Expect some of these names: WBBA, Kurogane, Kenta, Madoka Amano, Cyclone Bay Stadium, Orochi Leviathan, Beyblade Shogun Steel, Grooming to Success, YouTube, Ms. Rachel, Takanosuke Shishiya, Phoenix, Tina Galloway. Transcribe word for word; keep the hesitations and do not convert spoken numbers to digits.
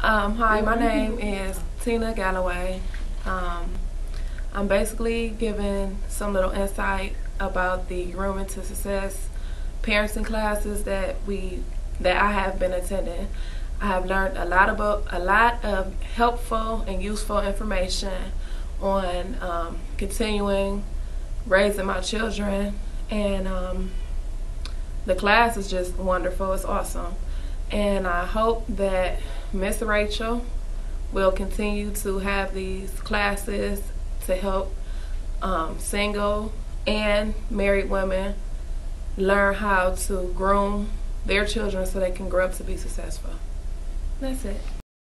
Um, hi, my name is Tina Galloway. Um, I'm basically giving some little insight about the Grooming to Success parenting classes that we that I have been attending. I have learned a lot about a lot of helpful and useful information on um, continuing raising my children, and um, the class is just wonderful. It's awesome. And I hope that Miz Rachel will continue to have these classes to help um, single and married women learn how to groom their children so they can grow up to be successful. That's it.